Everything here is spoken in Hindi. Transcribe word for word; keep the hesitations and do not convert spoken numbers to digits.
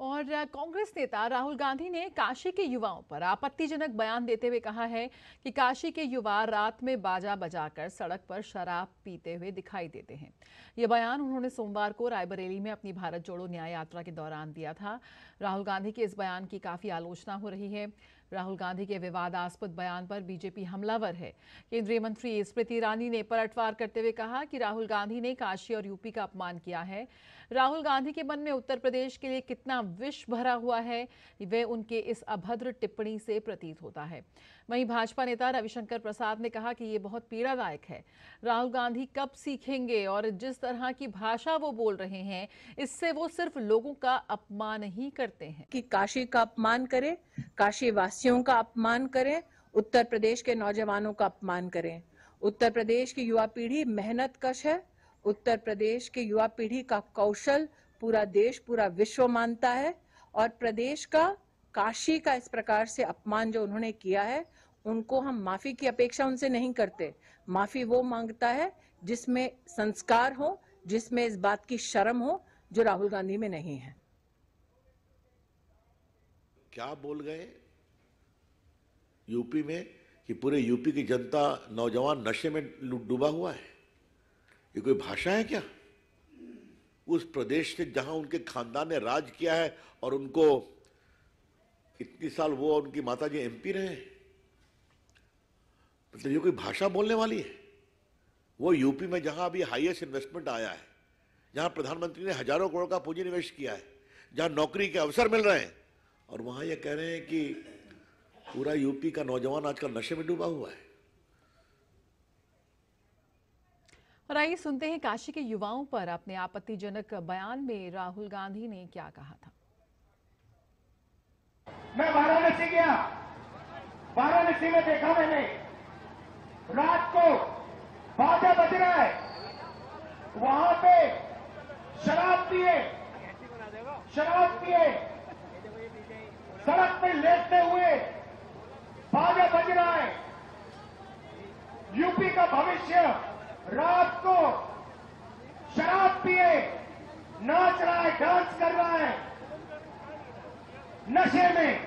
और कांग्रेस नेता राहुल गांधी ने काशी के युवाओं पर आपत्तिजनक बयान देते हुए कहा है कि काशी के युवा रात में बाजा बजाकर सड़क पर शराब पीते हुए दिखाई देते हैं। ये बयान उन्होंने सोमवार को रायबरेली में अपनी भारत जोड़ो न्याय यात्रा के दौरान दिया था। राहुल गांधी के इस बयान की काफ़ी आलोचना हो रही है। राहुल गांधी के विवादास्पद बयान पर बीजेपी हमलावर है। केंद्रीय मंत्री स्मृति ईरानी ने पलटवार करते हुए कहा कि राहुल गांधी ने काशी और यूपी का अपमान किया है। राहुल गांधी के मन में उत्तर प्रदेश के लिए कितना विष भरा हुआ है वे उनके इस अभद्र टिप्पणी से प्रतीत होता है। वहीं भाजपा नेता रविशंकर प्रसाद ने कहा कि ये बहुत पीड़ादायक है। राहुल गांधी कब सीखेंगे और जिस तरह की भाषा वो बोल रहे हैं इससे वो सिर्फ लोगों का अपमान ही करते हैं। कि काशी का अपमान करें, काशी वासियों का अपमान करें, उत्तर प्रदेश के नौजवानों का अपमान करें। उत्तर प्रदेश की युवा पीढ़ी मेहनत कश है। उत्तर प्रदेश की युवा पीढ़ी का कौशल पूरा देश पूरा विश्व मानता है और प्रदेश का काशी का इस प्रकार से अपमान जो उन्होंने किया है उनको हम माफी की अपेक्षा उनसे नहीं करते। माफी वो मांगता है जिसमें संस्कार हो, जिसमें इस बात की शर्म हो जो राहुल गांधी में नहीं है। क्या बोल गए यूपी में कि पूरे यूपी की जनता नौजवान नशे में डूबा हुआ है। ये कोई भाषा है क्या? उस प्रदेश से जहां उनके खानदान ने राज किया है और उनको इतनी साल वो और उनकी माताजी एमपी रहे, मतलब ये कोई भाषा बोलने वाली है? वो यूपी में जहां अभी हाईएस्ट इन्वेस्टमेंट आया है, जहां प्रधानमंत्री ने हजारों करोड़ का पूंजी निवेश किया है, जहां नौकरी के अवसर मिल रहे हैं, और वहां ये कह रहे हैं कि पूरा यूपी का नौजवान आजकल नशे में डूबा हुआ है। और आइए सुनते हैं काशी के युवाओं पर अपने आपत्तिजनक बयान में राहुल गांधी ने क्या कहा था। मैं वाराणसी गया, वाराणसी में देखा मैंने रात को बाजा बज रहा है, वहां पे शराब पिए शराब पिए सड़क पे लेटते हुए बाजा बज रहा है। यूपी का भविष्य रात को शराब पिए नाच रहा है, डांस कर रहा है, नशे में।